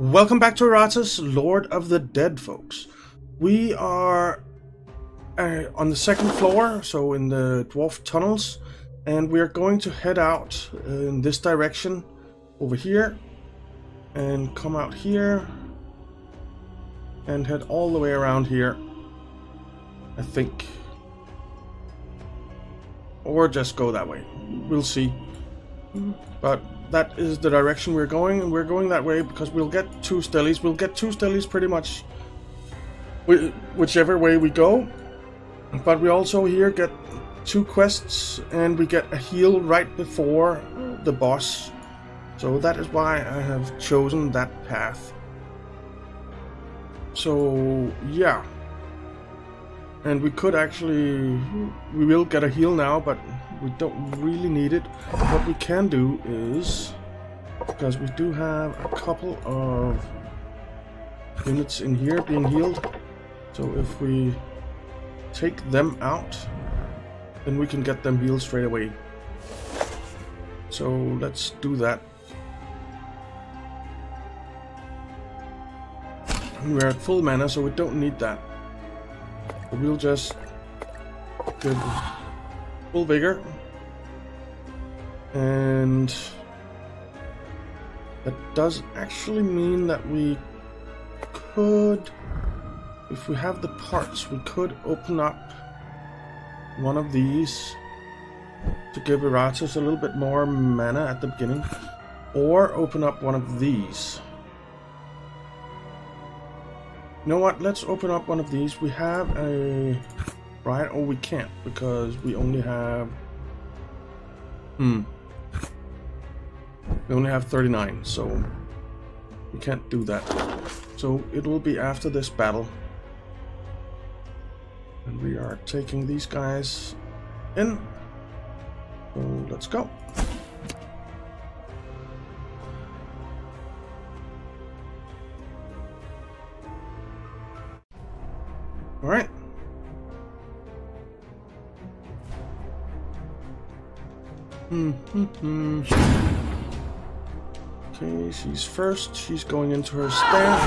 Welcome back to Iratus, Lord of the Dead, folks. We are on the second floor, so in the dwarf tunnels, and we are going to head out in this direction over here and come out here and head all the way around here, I think. Or just go that way. We'll see. But that is the direction we're going, and we're going that way because we'll get two stellies. We'll get two stellies pretty much whichever way we go. But we also here get two quests, and we get a heal right before the boss. So that is why I have chosen that path. So yeah. And we could actually, we will get a heal now, but we don't really need it. What we can do is, because we do have a couple of units in here being healed, so if we take them out, then we can get them healed straight away. So let's do that. We're at full mana, so we don't need that. We'll just give full vigor, and that does actually mean that we could, if we have the parts, we could open up one of these to give Iratus a little bit more mana at the beginning, or open up one of these. You know what, let's open up one of these. We have a right, or we can't, because we only have we only have 39, so we can't do that. So it will be after this battle, and we are taking these guys in, so let's go. All right. Okay, she's first. She's going into her stance.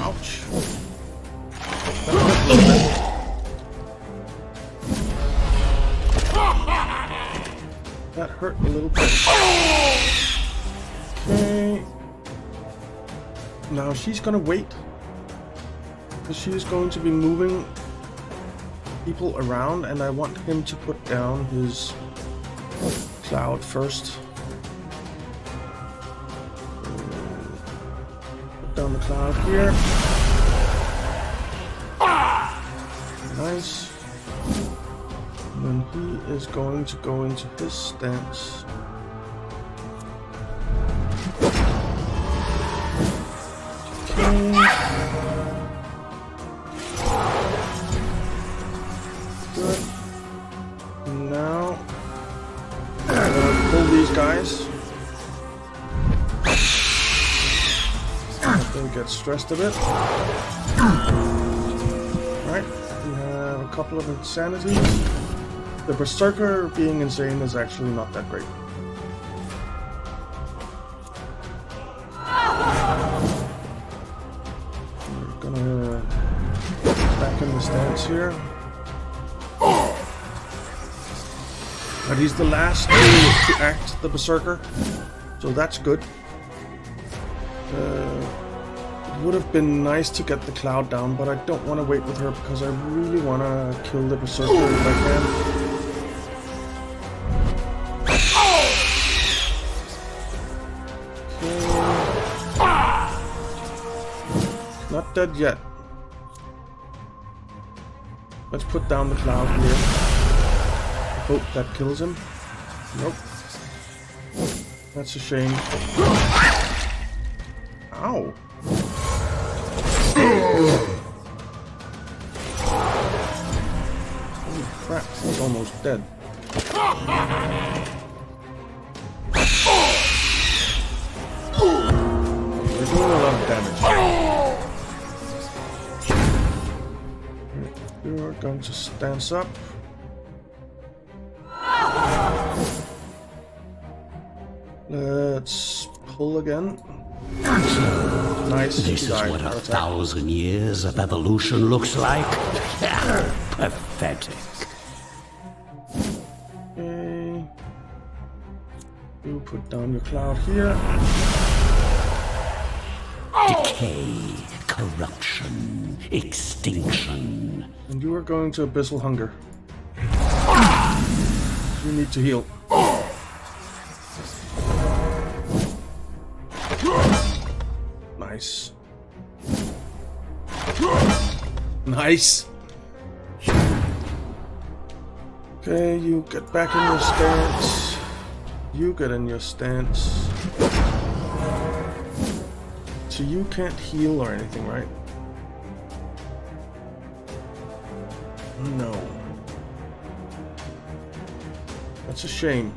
Ouch. That hurt a little bit. Okay. Now she's gonna wait, because she's going to be moving people around, and I want him to put down his cloud first. Put down the cloud here. Nice. And then he is going to go into his stance. Stressed a bit. Alright, we have a couple of insanities. The Berserker being insane is actually not that great. We're gonna get back in the stance here. But he's the last to act, the Berserker, so that's good. Would have been nice to get the cloud down, but I don't want to wait with her because I really want to kill the Berserker if I can. Okay. Not dead yet. Let's put down the cloud here. I hope that kills him. Nope. That's a shame. Ow. Holy crap, he's almost dead. We're doing a lot of damage. You're going to stance up. Let's pull again. Nice. This is what a 1,000 years of evolution looks like. Pathetic. Okay. You put down your cloud here. Decay, corruption, extinction. And you are going to abyssal hunger. You need to heal. Nice. Nice. Okay, you get back in your stance. You get in your stance. So you can't heal or anything, right? No. That's a shame.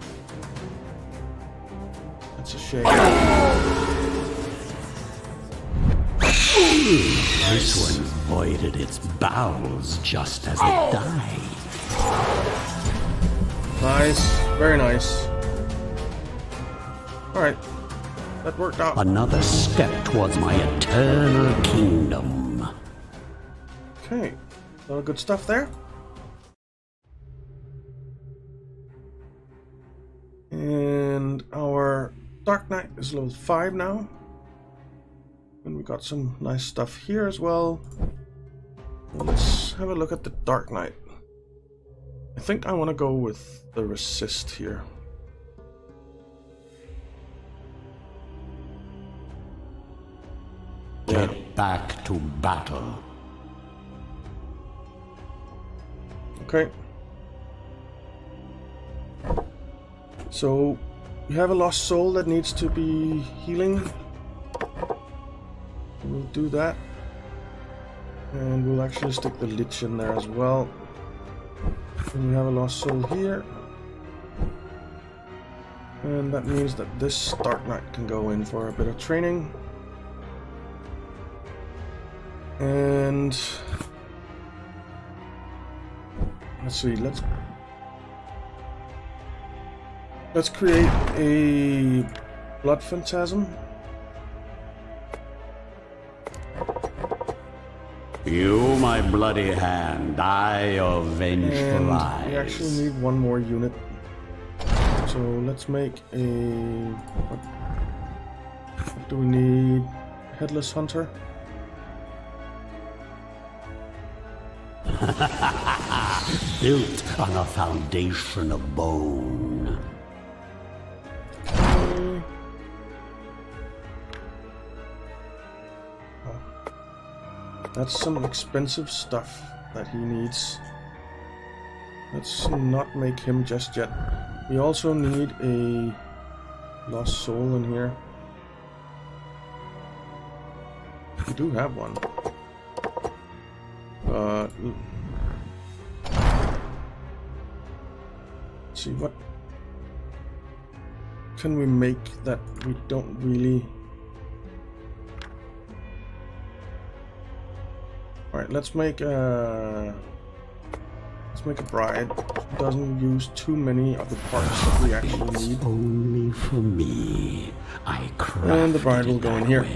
That's a shame. This one voided its bowels just as it died. Nice. Very nice. Alright. That worked out. Another step towards my eternal kingdom. Okay. A lot of good stuff there. And our Dark Knight is level 5 now. And we got some nice stuff here as well. Let's have a look at the Dark Knight. I think I want to go with the resist here. Get back to battle. Okay. So we have a lost soul that needs to be healing. We'll do that, and we'll actually stick the Lich in there as well. And we have a lost soul here, and that means that this Dark Knight can go in for a bit of training. And let's see, let's create a Blood Phantasm. You, my bloody hand, I of vengeful eyes. We actually need one more unit. So let's make a... What do we need? Headless Hunter? Built on a foundation of bone. Okay. That's some expensive stuff that he needs. Let's not make him just yet. We also need a lost soul in here. We do have one. But... Let's see, what can we make that we don't really... Alright, let's make a bride who doesn't use too many of the parts that we actually need. It's only for me. I cry. And the bride will go in here.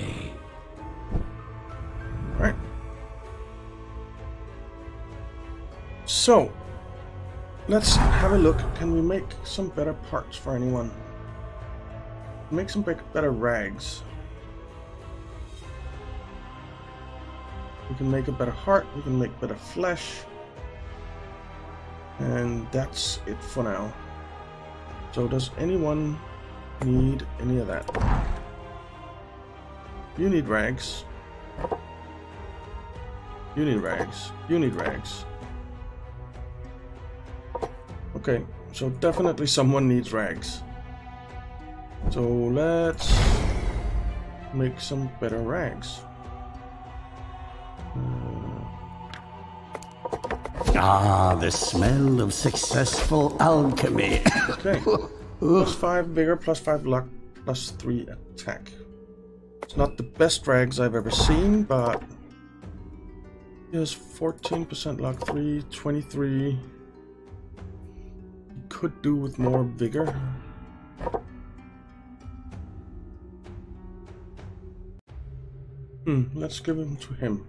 Alright. So let's have a look. Can we make some better parts for anyone? Make some better rags. We can make a better heart, we can make better flesh. And that's it for now. So does anyone need any of that? You need rags. You need rags. You need rags. Okay, so definitely someone needs rags. So let's make some better rags. Ah, the smell of successful alchemy. Okay. +5 vigor, +5 luck, +3 attack. It's not the best rags I've ever seen, but here's 14% luck, 23. You could do with more vigor. Let's give him to him.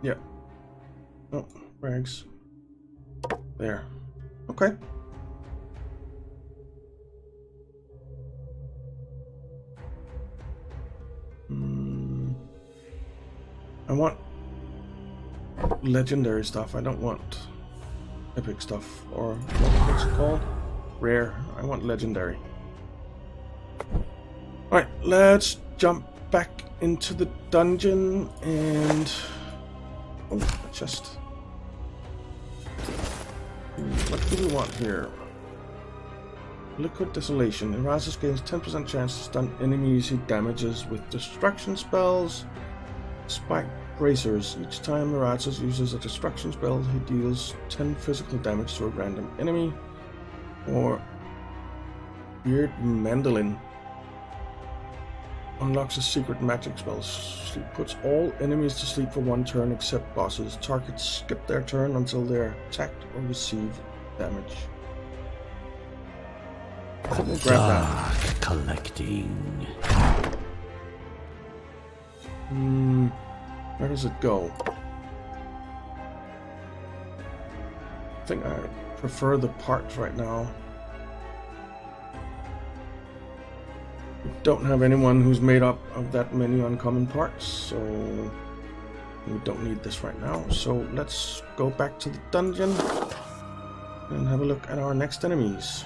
Yeah. Oh, rags. There. Okay. I want legendary stuff. I don't want epic stuff, or what's it called? Rare. I want legendary. Alright, let's jump back into the dungeon and... oh, a chest. What do we want here? Liquid Desolation. Iratus gains 10% chance to stun enemies he damages with destruction spells. Spike bracers. Each time Iratus uses a destruction spell, he deals 10 physical damage to a random enemy. Or Beard Mandolin. Unlocks a secret magic spell. Sleep puts all enemies to sleep for one turn except bosses. Targets skip their turn until they're attacked or receive damage. We'll grab that. Collecting. Where does it go? I think I prefer the parts right now. Don't have anyone who's made up of that many uncommon parts, so we don't need this right now. So let's go back to the dungeon and have a look at our next enemies.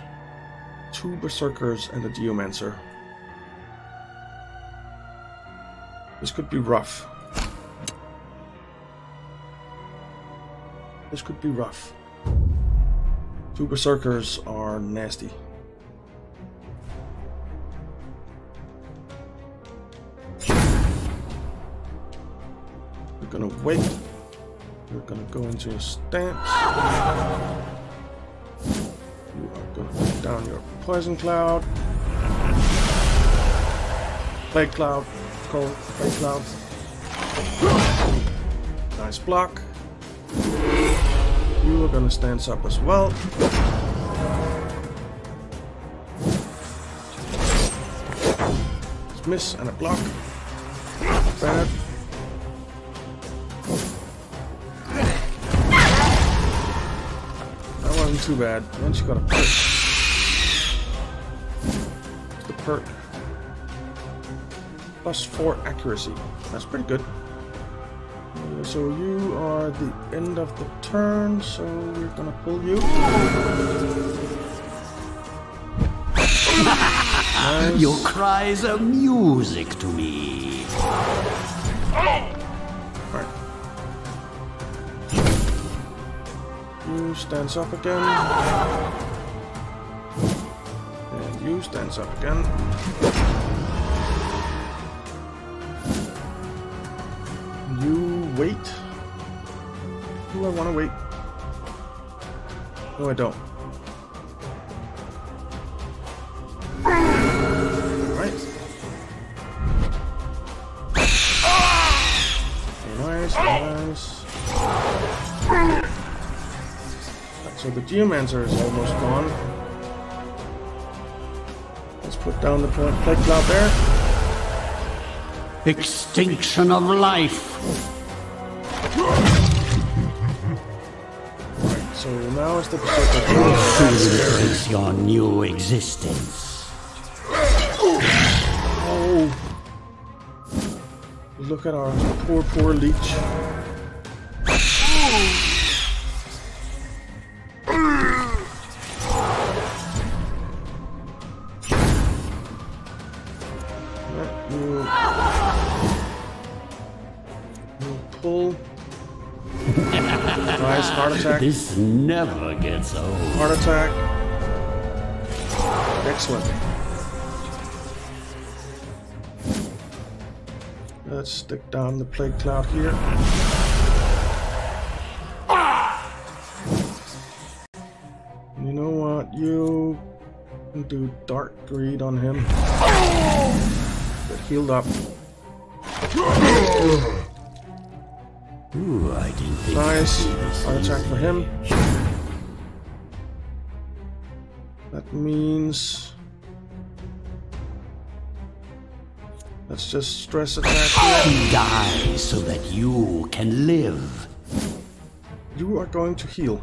2 Berserkers and a Geomancer. This could be rough. This could be rough. 2 Berserkers are nasty. Gonna wait. You're gonna go into your stance. You are gonna put down your poison cloud, plague cloud, cold plague cloud. Nice block. You are gonna stance up as well. It's miss and a block. Bad. Too bad. Then she got a perk. What's the perk? +4 accuracy. That's pretty good. So you are at the end of the turn, so we're gonna pull you. Nice. Your cries are music to me. You stands up again. And you stands up again. You wait. Do I want to wait? No, I don't. Alright. Nice, nice. So the Geomancer is almost gone. Let's put down the plague cloud there. Extinction of life. Alright, so now it's the Berserker. This is your new existence. Oh! Look at our poor, poor leech. This never gets old. Heart attack. Excellent. Let's stick down the plague cloud here. And you know what? You can do dark greed on him. Get healed up. Ooh, I didn't think. Nice. Heart attack for him. That means Let's just stress it back here. He dies so that you can live. You are going to heal.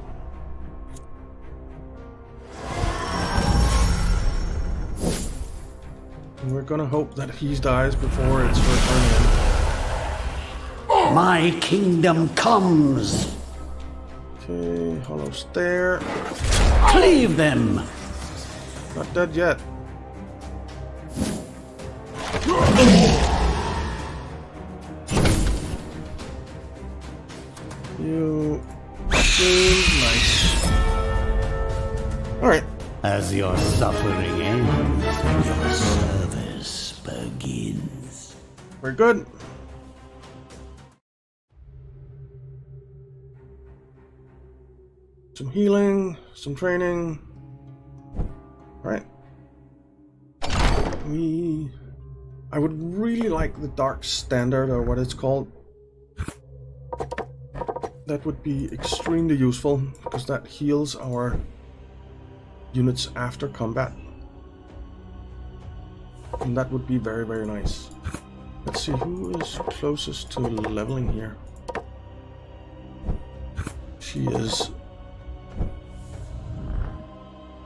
And we're gonna hope that he dies before it's returning. My kingdom comes. Okay, hollow stare. Cleave them! Not dead yet. You... nice. Alright. As your suffering ends, your service begins. We're good. Some healing, some training. Alright. I would really like the Dark Standard, or what it's called. That would be extremely useful, because that heals our units after combat. And that would be very, very nice. Let's see, who is closest to leveling here? She is...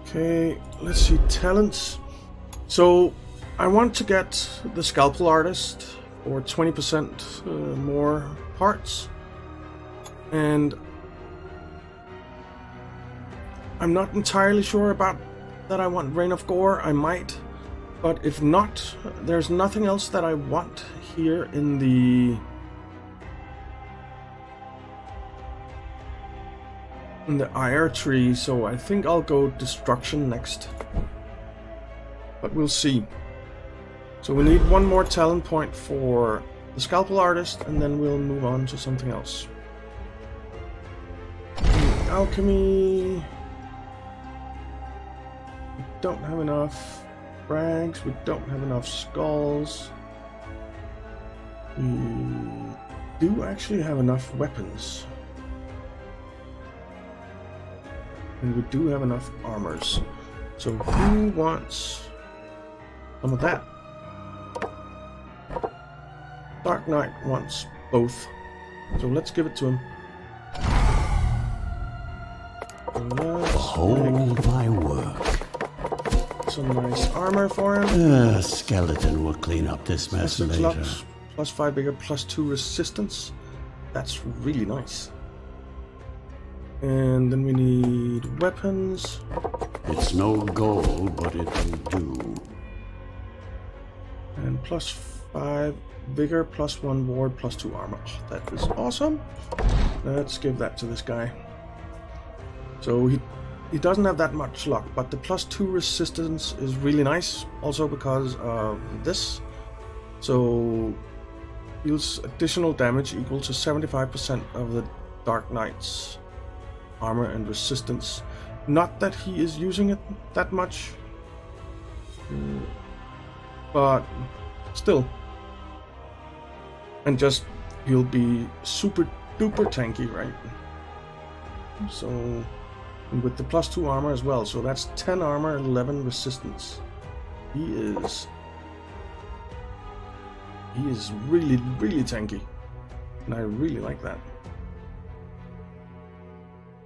okay, let's see, talents. So, I want to get the Scalpel Artist, or 20% more parts. And I'm not entirely sure about that I want Rain of Gore, I might. But if not, there's nothing else that I want here in the... in the IR tree, so I think I'll go Destruction next. But we'll see. So we need one more talent point for the Scalpel Artist, and then we'll move on to something else. Alchemy... we don't have enough rags, we don't have enough skulls. We do actually have enough weapons. And we do have enough armors. So who wants some of that? Dark Knight wants both. So let's give it to him. Behold my work. Some nice armor for him. Skeleton will clean up this mess later. Locks, +5 bigger, +2 resistance. That's really nice. And then we need weapons. It's no gold, but it will do. And +5 vigor, +1 ward, +2 armor. Oh, that is awesome. Let's give that to this guy. So he doesn't have that much luck, but the +2 resistance is really nice, also because of this. So deals additional damage equal to 75% of the Dark Knight's armor and resistance. Not that he is using it that much, but still. And just, he'll be super duper tanky, right? So, with the +2 armor as well, so that's 10 armor, 11 resistance. He is really, really tanky, and I really like that.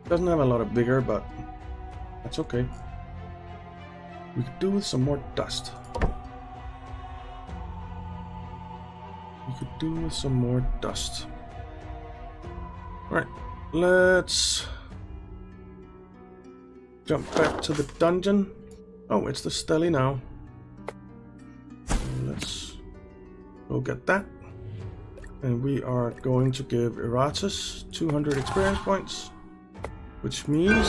Doesn't have a lot of vigor, but that's okay. We could do with some more dust. We could do with some more dust. Alright, let's jump back to the dungeon. Oh, it's the Steli now. Let's go get that. And we are going to give Iratus 200 experience points. Which means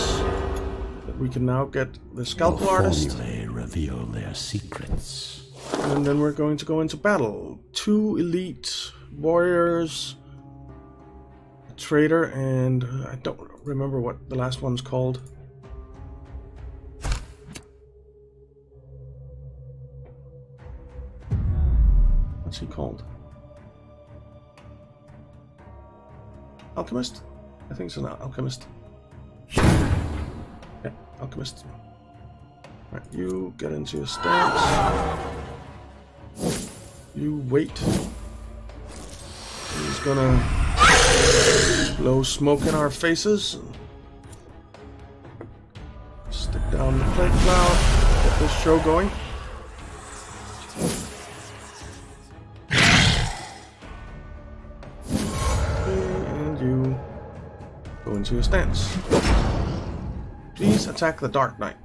that we can now get the Scalpel Artist. They reveal their secrets. And then we're going to go into battle. 2 elite warriors, a traitor, and I don't remember what the last one's called. What's he called? Alchemist? I think it's an Alchemist. Yeah, Alchemist. Right, you get into your stance. You wait. He's gonna blow smoke in our faces. Stick down the plate cloud. Get this show going. And you go into a stance. Please attack the Dark Knight,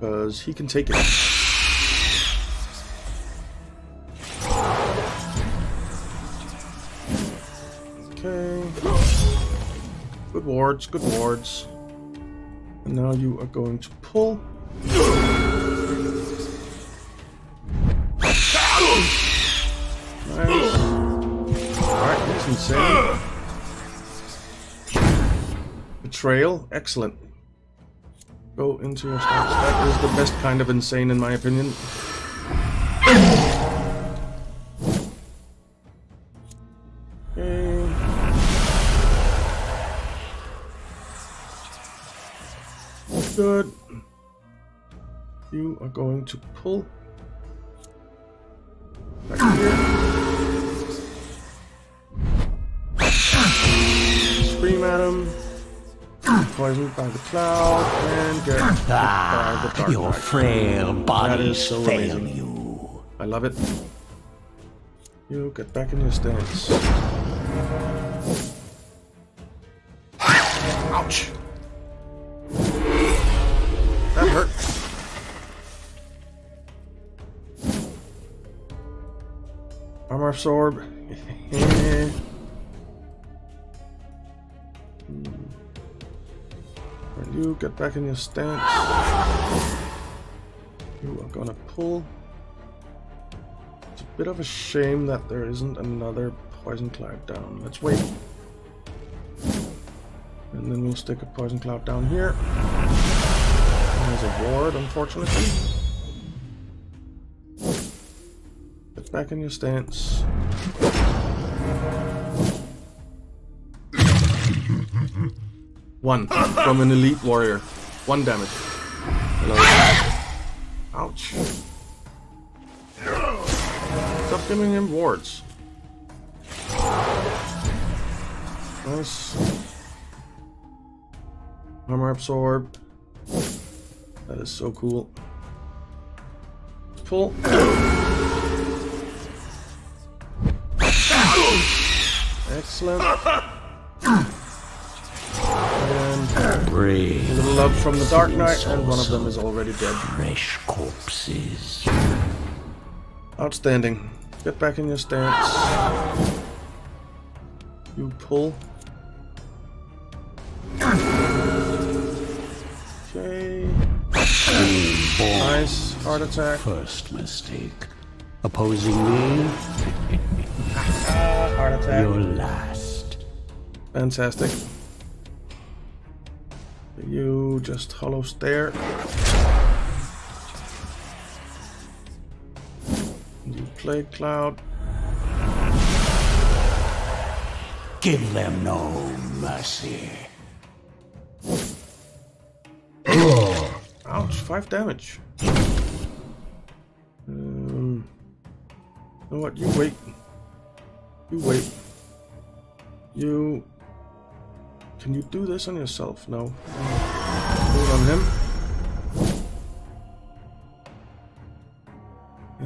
because he can take it. Okay. Good wards, good wards. And now you are going to pull. Nice. Alright, that's insane. Betrayal, excellent. Go into your stance. That is the best kind of insane in my opinion. Okay. Good. You are going to pull back here. Scream at him. Poisoned by the cloud and get hit by the dark. Your frail bodies so fail amazing. You. I love it. You get back in your stance. Ouch! That hurt. Armor absorb. You get back in your stance. You are gonna pull. It's a bit of a shame that there isn't another poison cloud down. Let's wait. And then we'll stick a poison cloud down here. There's a ward, unfortunately. Get back in your stance. One from an elite warrior. 1 damage. Hello. Ouch. Stop giving him wards. Nice. Armor absorb. That is so cool. Pull. Excellent. Brave. A little love from the Dark Knight, and one of them is already dead. Fresh corpses. Outstanding. Get back in your stance. You pull. Okay. Nice heart attack. First mistake. Opposing me. Heart attack. Your last. Fantastic. You just hollow stare. You play cloud. Give them no mercy. Ouch, 5 damage. You know what? You wait. You wait. You. Can you do this on yourself? No. Do it on him.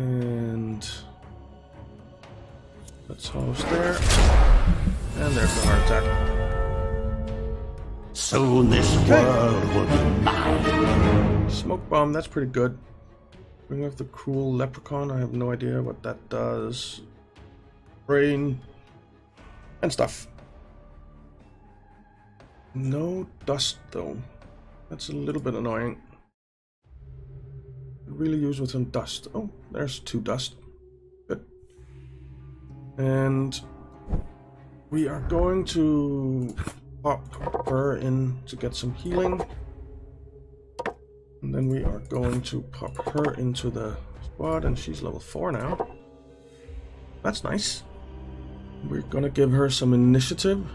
And let's host there. And there's the heart attack. Soon this world will be mine. Smoke bomb, that's pretty good. Bring up the cruel leprechaun, I have no idea what that does. Brain and stuff. No dust though. That's a little bit annoying. I really use with some dust. Oh, there's 2 dust. Good. And we are going to pop her in to get some healing. And then we are going to pop her into the squad, and she's level 4 now. That's nice. We're gonna give her some initiative.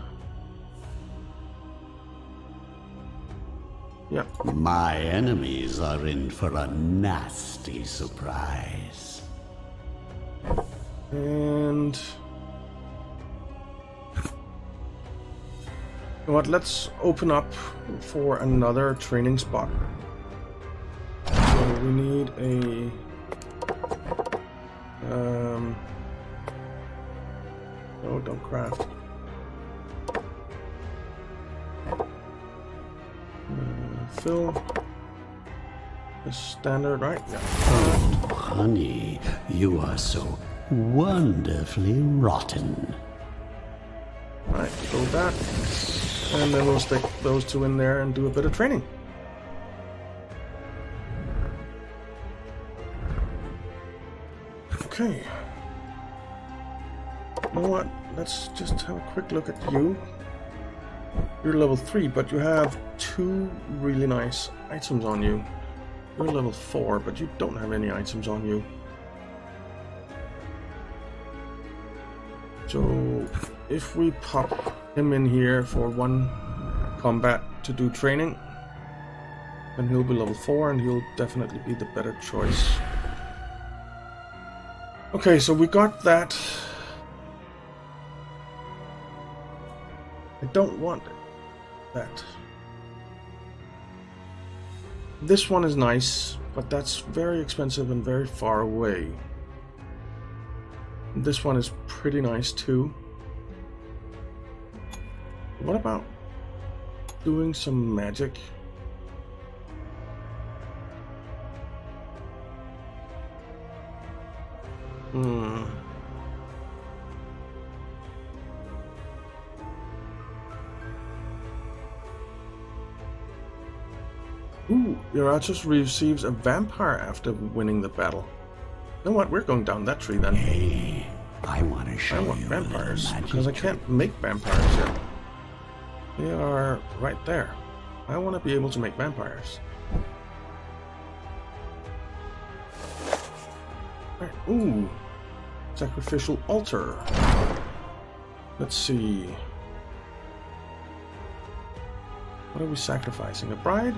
Yeah. My enemies are in for a nasty surprise. And you know what, let's open up for another training spot. So we need a no, don't craft. Fill. The standard, right? Yeah. Oh, honey, you are so wonderfully rotten. Right, go back. And then we'll stick those two in there and do a bit of training. Okay. You know what? Let's just have a quick look at you. You're level 3, but you have 2 really nice items on you. You're level 4, but you don't have any items on you. So, if we pop him in here for one combat to do training, then he'll be level 4 and he'll definitely be the better choice. Okay, so we got that. I don't want that. This one is nice, but that's very expensive and very far away. This one is pretty nice too. What about doing some magic? Ooh, Iratus receives a vampire after winning the battle. You know what? We're going down that tree then. Hey, I want to show you vampires because I can't make vampires yet. They are right there. I want to be able to make vampires. Right. Ooh, sacrificial altar. Let's see. What are we sacrificing? A bride?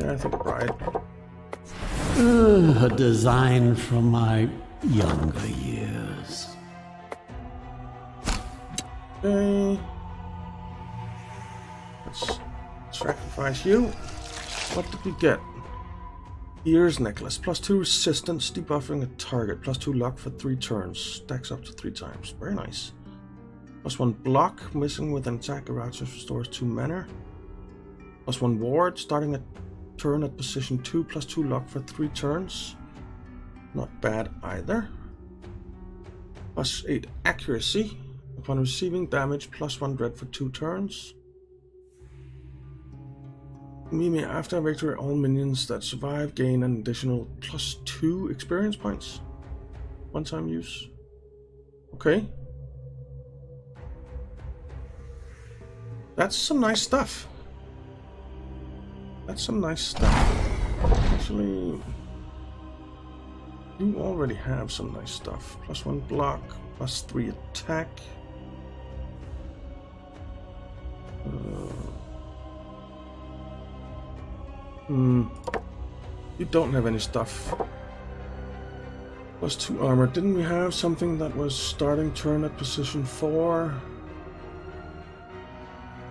Yeah, I think a bride. A design from my younger years. Okay. Let's sacrifice you. What did we get? Ears necklace. +2 resistance, debuffing a target. +2 luck for 3 turns. Stacks up to 3 times. Very nice. +1 block. Missing with an attack. Iratus restores 2 mana. +1 ward. Starting a turn at position 2, +2 luck for 3 turns. Not bad either. +8 accuracy. Upon receiving damage, +1 dread for 2 turns. Mimi, after victory, all minions that survive gain an additional +2 experience points. One time use. Okay. That's some nice stuff. That's some nice stuff. Actually, you already have some nice stuff. +1 block, +3 attack. You don't have any stuff. +2 armor. Didn't we have something that was starting turn at position 4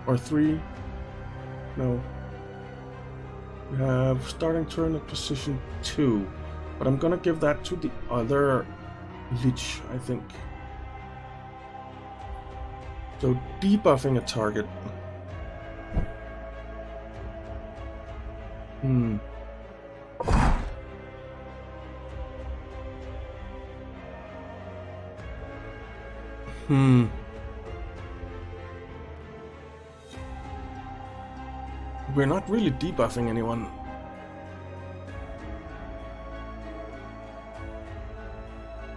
or 3? No. We have starting turn at position 2, but I'm gonna give that to the other leech, I think. So debuffing a target. We're not really debuffing anyone.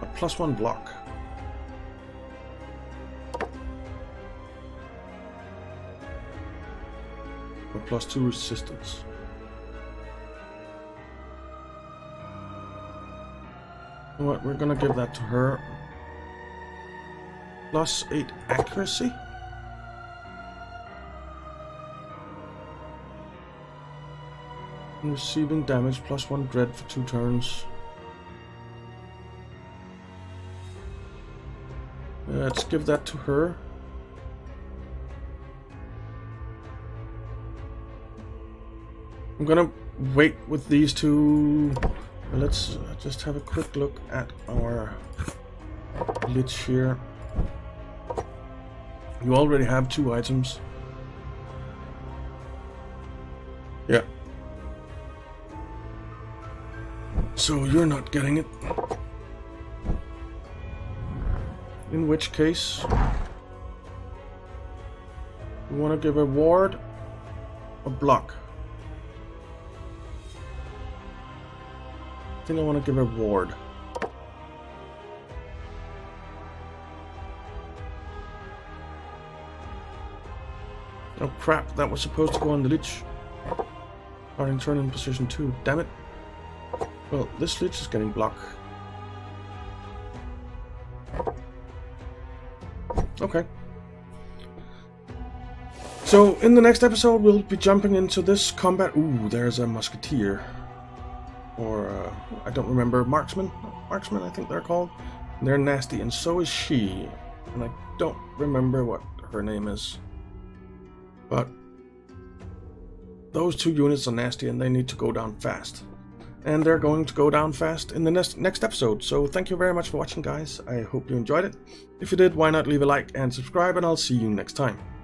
A +1 block. A +2 resistance. You know what, we're gonna give that to her. +8 accuracy. Receiving damage, +1 dread for 2 turns. Let's give that to her. I'm gonna wait with these two. Let's just have a quick look at our lich here. You already have 2 items. Yeah. So you're not getting it. In which case, we want to give a ward, a block. I think I want to give a ward. Oh crap, that was supposed to go on the lich. Starting turn in position 2, damn it. Well, this lich is getting blocked. Okay. So, in the next episode, we'll be jumping into this combat. Ooh, there's a musketeer. Or, I don't remember. Marksman? Marksman, I think they're called. They're nasty, and so is she. And I don't remember what her name is. But those 2 units are nasty, and they need to go down fast. And they're going to go down fast in the next episode. So thank you very much for watching, guys. I hope you enjoyed it. If you did, why not leave a like and subscribe, and I'll see you next time.